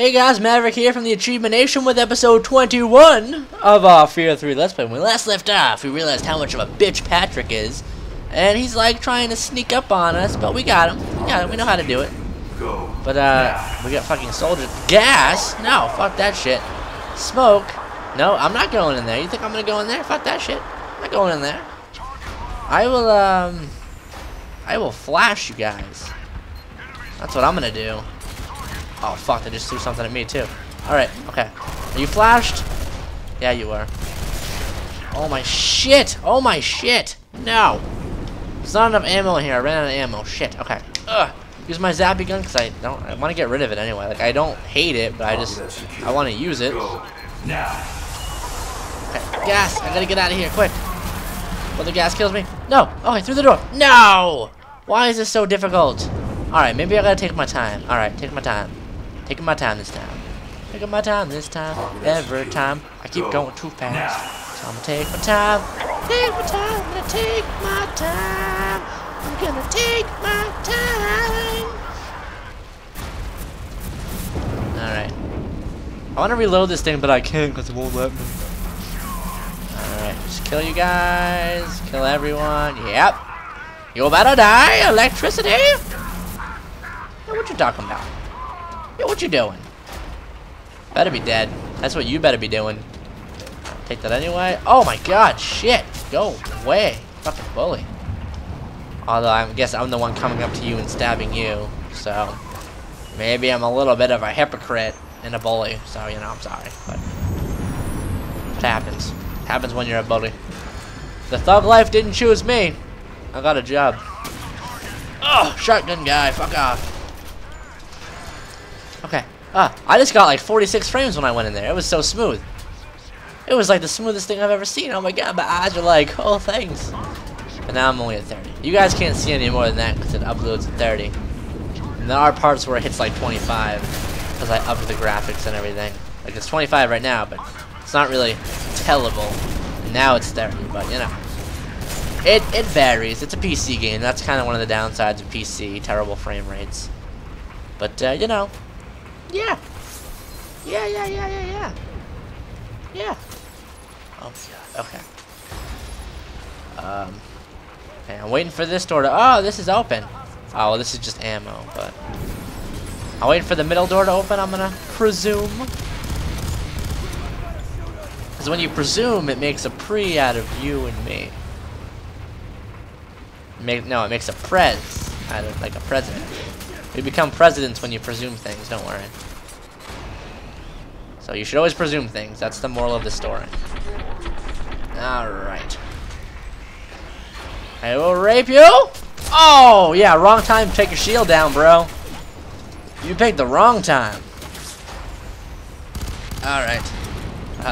Hey guys, Maverick here from the Achievement Nation with episode 21 of our Fear 3 Let's Play. When we last left off, we realized how much of a bitch Patrick is. And he's like trying to sneak up on us, but we got him. We know how to do it. But we got fucking soldiers. Gas? No, fuck that shit. Smoke? No, I'm not going in there. You think I'm gonna go in there? Fuck that shit. I'm not going in there. I will flash you guys. That's what I'm gonna do. Oh fuck, they just threw something at me too. Alright, okay. Are you flashed? Yeah, you were. Oh my shit! Oh my shit! No! There's not enough ammo in here. I ran out of ammo. Shit, okay. Ugh! Use my zappy gun because I want to get rid of it anyway. Like, I don't hate it, but I want to use it. Okay, gas! I gotta get out of here, quick! Will the gas kills me? No! Oh, I threw the door! No! Why is this so difficult? Alright, maybe I gotta take my time. Alright, take my time. Taking my time this time. Taking my time this time. Every time. I keep going too fast. So I'm gonna take my time. Take my time. I'm gonna take my time. I'm gonna take my time. Alright. I wanna reload this thing, but I can't because it won't let me. Alright. Just kill you guys. Kill everyone. Yep. You about to die? Electricity? What you talking about? Yo, what you doing? Better be dead. That's what you better be doing. Take that anyway. Oh my god, shit. Go away. Fucking bully. Although I guess I'm the one coming up to you and stabbing you. So maybe I'm a little bit of a hypocrite and a bully. So, you know, I'm sorry. But it happens. It happens when you're a bully. The thug life didn't choose me. I got a job. Oh, shotgun guy. Fuck off. Okay. I just got like 46 frames when I went in there. It was so smooth. It was like the smoothest thing I've ever seen. Oh my god, my eyes are like, oh, thanks. But now I'm only at 30. You guys can't see any more than that because it uploads at 30. And there are parts where it hits like 25 because I upped the graphics and everything. Like it's 25 right now, but it's not really tellable. And now it's 30, but you know. It varies. It's a PC game. That's kind of one of the downsides of PC, terrible frame rates. But, you know. Yeah. Oh god. Okay. Okay, I'm waiting for this door to. Oh, this is open. Oh, well, this is just ammo, but I'm waiting for the middle door to open. I'm gonna presume. Because when you presume, it makes a pre out of you and me. No, it makes a prez out of like a president. We become presidents when you presume things, don't worry. So you should always presume things. That's the moral of the story. Alright. I will rape you! Oh, yeah, wrong time to take your shield down, bro. You picked the wrong time. Alright. Shit.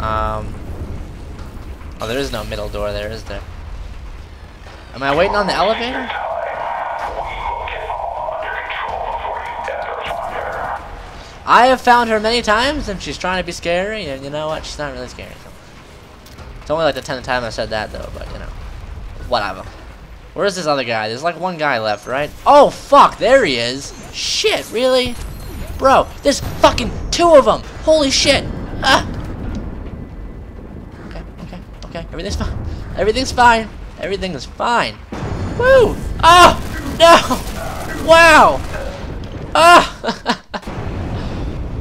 Oh, there is no middle door there, is there? Am I waiting on the elevator? I have found her many times, and she's trying to be scary, and you know what? She's not really scary. It's only like the 10th time I said that, though, but you know. Whatever. Where is this other guy? There's like one guy left, right? Oh, fuck! There he is! Shit, really? Bro, there's fucking two of them! Holy shit! Ah! Okay. Everything's fine. Everything's fine. Everything is fine. Woo! Oh! No! Wow! Ah!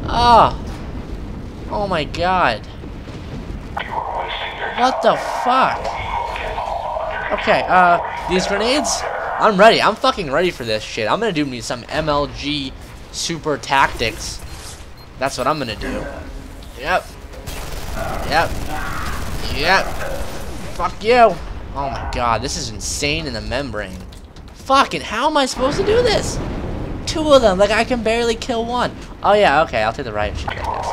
Oh! Oh my god. What the fuck? Okay, these grenades? I'm ready. I'm fucking ready for this shit. I'm gonna do me some MLG super tactics. That's what I'm gonna do. Yep. Fuck you! Oh my god, this is insane in the membrane. Fucking, how am I supposed to do this? Two of them, like I can barely kill one. Oh yeah, okay, I'll take the riot shit, I guess.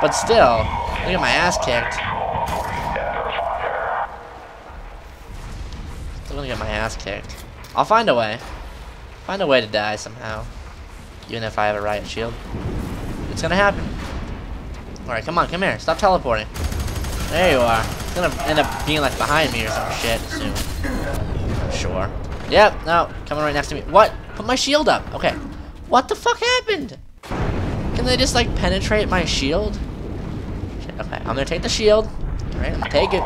But still, look at my ass kicked. Still gonna get my ass kicked. I'll find a way. Find a way to die somehow. Even if I have a riot shield. It's gonna happen. Alright, come on, come here. Stop teleporting. There you are. It's gonna end up being like behind me or some shit soon. Sure. Yep, no, coming right next to me. What? Put my shield up. Okay. What the fuck happened? Can they just, like, penetrate my shield? Okay, I'm gonna take the shield. Alright, I'm gonna take it.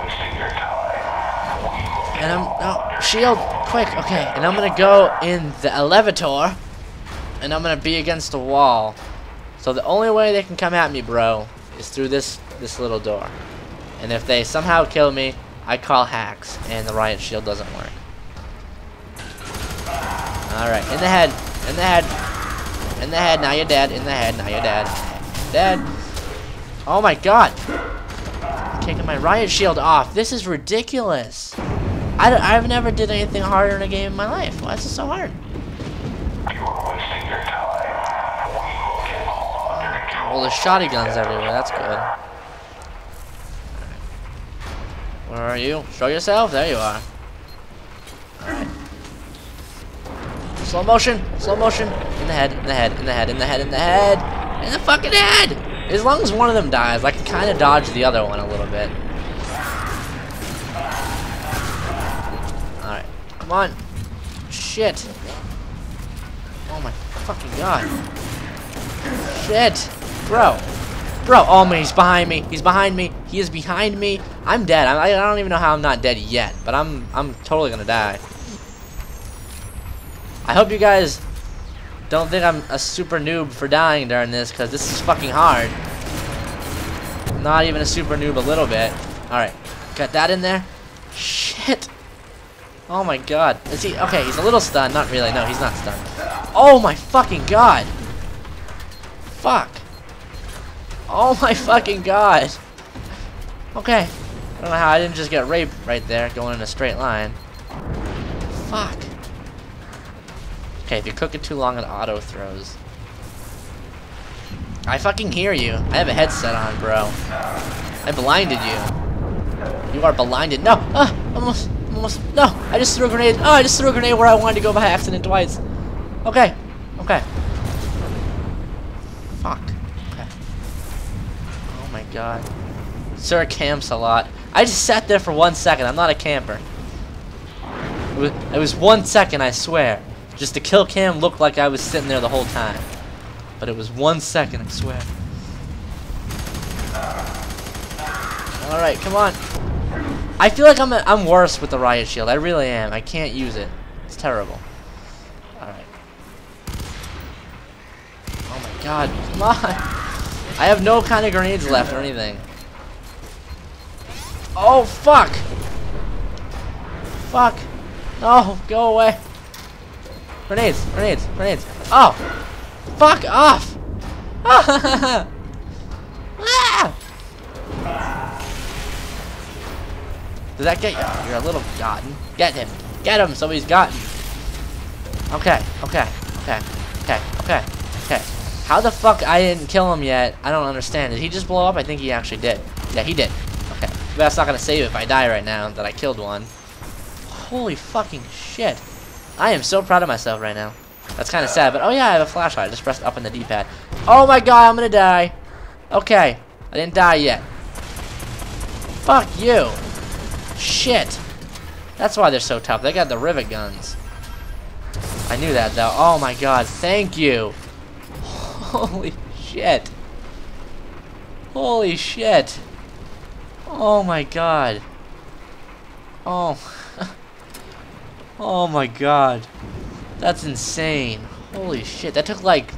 And I'm... Oh, shield, quick. Okay, and I'm gonna go in the elevator. And I'm gonna be against the wall. So the only way they can come at me, bro, is through this little door. And if they somehow kill me, I call hacks. And the riot shield doesn't work. Alright, in the head. In the head. In the head, now you're dead. In the head, now you're dead. Dead. Oh my god! I'm taking my riot shield off. This is ridiculous. I've never did anything harder in a game in my life. Why is it so hard? You are wasting your time. We will get all under control. Well, there's shotty guns everywhere. That's good. Where are you? Show yourself. There you are. Alright. Slow motion. Slow motion. In the head. In the head. In the head. In the head. In the head. In the fucking head! As long as one of them dies, I can kind of dodge the other one a little bit. Alright, come on. Shit. Oh my fucking god. Shit. Bro. Bro. Oh man, he's behind me. He's behind me. He is behind me. I'm dead. I don't even know how I'm not dead yet, but I'm totally gonna die. I hope you guys... don't think I'm a super noob for dying during this, because this is fucking hard. Not even a super noob a little bit. Alright, got that in there. Shit. Oh my god. Is he... okay, he's a little stunned. Not really. No, he's not stunned. Oh my fucking god. Fuck. Oh my fucking god. Okay. I don't know how I didn't just get raped right there, going in a straight line. Fuck. Okay, if you cook it too long, it auto throws. I fucking hear you. I have a headset on, bro. I blinded you. You are blinded. No! Ah! Almost. Almost. No! I just threw a grenade. Oh, I just threw a grenade where I wanted to go by accident twice. Okay. Okay. Fuck. Okay. Oh my god. Sir camps a lot. I just sat there for 1 second. I'm not a camper. It was 1 second, I swear. Just the kill cam looked like I was sitting there the whole time. But it was 1 second, I swear. Alright, come on. I feel like I'm worse with the riot shield. I really am. I can't use it. It's terrible. Alright. Oh my god, come on. I have no kind of grenades left or anything. Oh, fuck. Fuck. No, go away. Grenades, grenades, grenades. Oh! Fuck off! Ah! Did that get you? You're a little gotten. Get him. Get him so he's gotten. Okay, okay, okay, okay, okay, okay. How the fuck I didn't kill him yet? I don't understand. Did he just blow up? I think he actually did. Yeah, he did. Okay. That's not gonna save if I die right now that I killed one. Holy fucking shit. I am so proud of myself right now. That's kind of sad, but oh yeah, I have a flashlight. I just pressed up on the D-pad. Oh my god, I'm gonna die. Okay, I didn't die yet. Fuck you. Shit. That's why they're so tough. They got the rivet guns. I knew that though. Oh my god, thank you. Holy shit. Holy shit. Oh my god. Oh. Oh my god. That's insane. Holy shit. That took like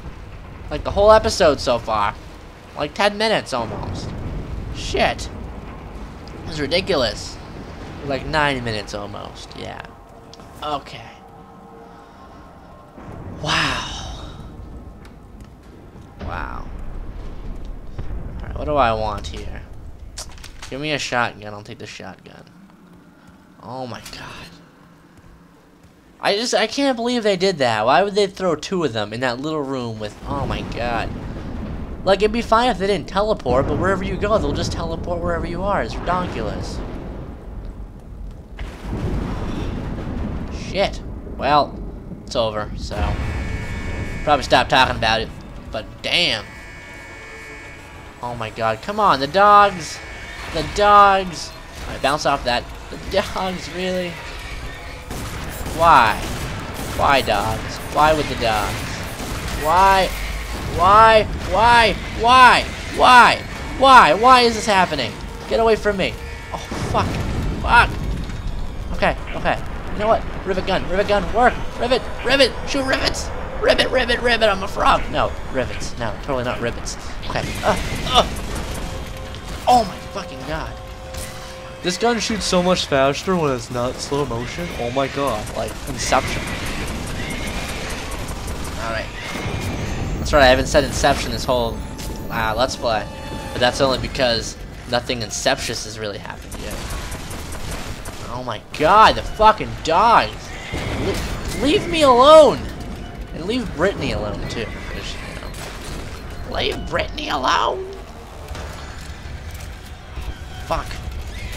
the whole episode so far. Like 10 minutes almost. Shit. It was ridiculous. Like 9 minutes almost. Yeah. Okay. Wow. Wow. Alright, what do I want here? Give me a shotgun. I'll take the shotgun. Oh my god. I can't believe they did that. Why would they throw two of them in that little room with... oh my god. Like, it'd be fine if they didn't teleport, but wherever you go, they'll just teleport wherever you are. It's ridiculous. Shit. Well, it's over, so... probably stop talking about it. But damn. Oh my god. Come on, the dogs. The dogs. Alright, bounce off that. The dogs, really? Why? Why, dogs? Why with the dogs? Why? Why? Why? Why? Why? Why? Why is this happening? Get away from me. Oh, fuck. Fuck. Okay, okay. You know what? Rivet gun, work! Rivet! Rivet! Shoot rivets! Rivet, rivet, rivet, I'm a frog! No, rivets. No, totally not rivets. Okay. Oh my fucking god. This gun shoots so much faster when it's not slow motion. Oh my god, like Inception. Alright. That's right, I haven't said Inception this whole Let's Play. But that's only because nothing inceptious has really happened yet. Oh my god, the fucking dogs! Leave me alone! And leave Brittany alone too. You know. Leave Brittany alone! Fuck.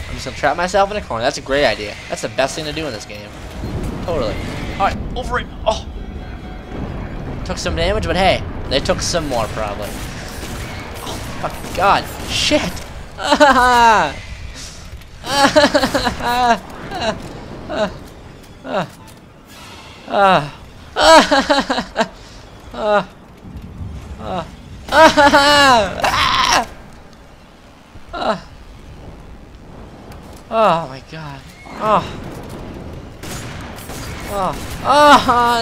I'm just gonna trap myself in a corner. That's a great idea. That's the best thing to do in this game. Totally. Alright, over it! Oh! Took some damage, but hey, they took some more probably. Oh fucking god. Shit! Oh my god. Oh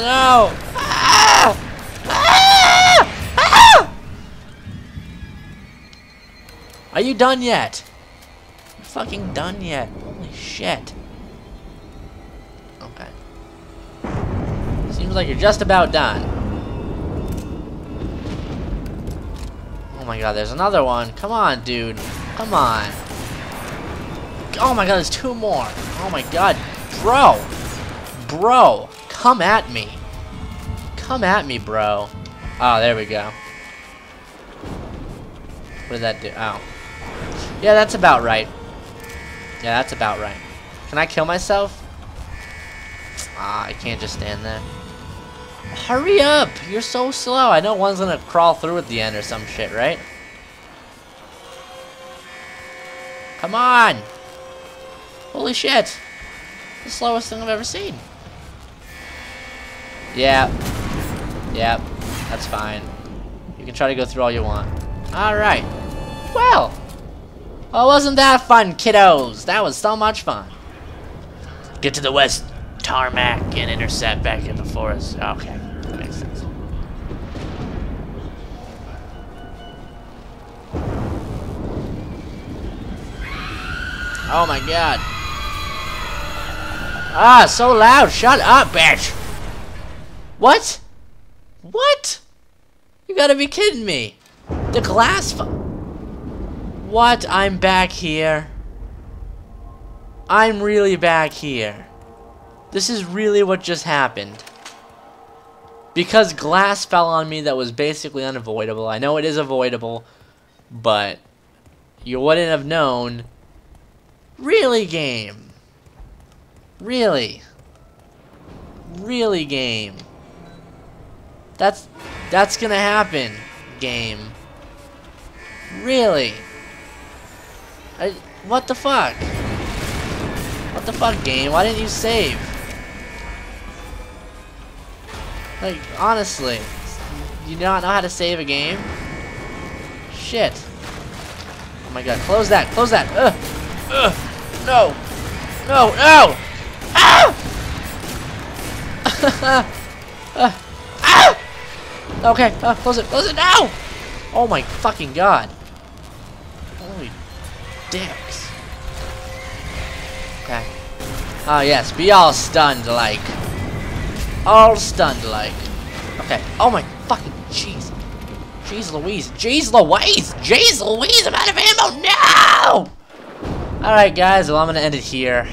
no. Are you done yet? You're fucking done yet. Holy shit. Okay. Seems like you're just about done. Oh my god, there's another one. Come on, dude. Come on. Oh my god, there's two more. Oh my god. Bro. Bro. Come at me. Come at me, bro. Oh, there we go. What did that do? Oh. Yeah, that's about right. Yeah, that's about right. Can I kill myself? Ah, I can't just stand there. Hurry up! You're so slow. I know one's gonna crawl through at the end or some shit, right? Come on! Holy shit! The slowest thing I've ever seen. Yeah. Yeah. That's fine. You can try to go through all you want. Alright. Well! Oh, wasn't that fun, kiddos? That was so much fun. Get to the west tarmac and intercept back in the forest. Okay, that makes sense. Oh my god. Ah, so loud. Shut up, bitch. What? What? You gotta be kidding me. The glass. What? I'm back here. I'm really back here. This is really what just happened. Because glass fell on me that was basically unavoidable. I know it is avoidable, but you wouldn't have known. Really, game. Really. Really, game. That's gonna happen, game. Really? What the fuck? What the fuck, game? Why didn't you save? Like, honestly, you not know how to save a game? Shit. Oh my god, close that, close that! No! No, no! Ah! Ah! Okay, close it now! Oh my fucking god. Dicks. Okay. Oh yes, be all stunned like. All stunned like. Okay. Oh my fucking jeez. Jeez Louise. Jeez Louise! Jeez Louise! I'm out of ammo now! Alright guys, well I'm gonna end it here.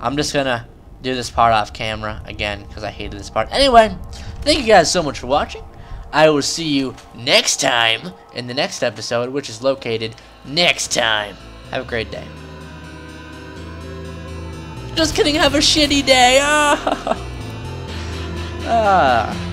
I'm just gonna do this part off camera again because I hated this part. Anyway, thank you guys so much for watching. I will see you next time in the next episode, which is located next time. Have a great day. Just kidding, have a shitty day. Ah.